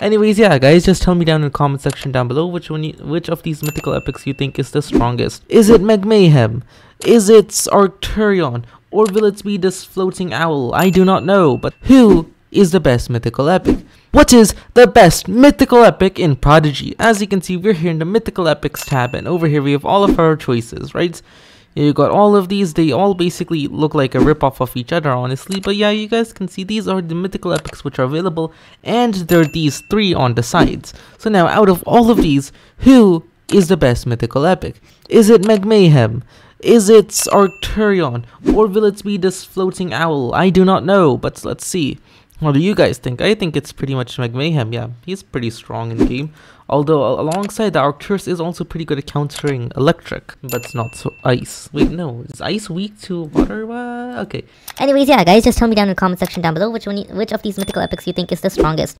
Anyways, yeah guys, just tell me down in the comment section down below which of these mythical epics you think is the strongest. Is it Meg Mayhem? Is it Arcturion? Or will it be this floating owl? I do not know, but who is the best mythical epic? What is the best mythical epic in Prodigy? As you can see, we're here in the mythical epics tab, and over here we have all of our choices, right? You got all of these. They all basically look like a ripoff of each other, honestly. But yeah, you guys can see these are the mythical epics which are available, and there are these three on the sides. So now, out of all of these, who is the best mythical epic? Is it Meg Mayhem? Is it Arcturion? Or will it be this floating owl? I do not know, but let's see. What do you guys think? I think it's pretty much Meg Mayhem. Yeah, he's pretty strong in the game. Although, alongside that, Arcturus is also pretty good at countering electric, but not so ice. Wait, no. Is ice weak to water? Okay. Anyways, yeah, guys, just tell me down in the comment section down below which of these mythical epics you think is the strongest.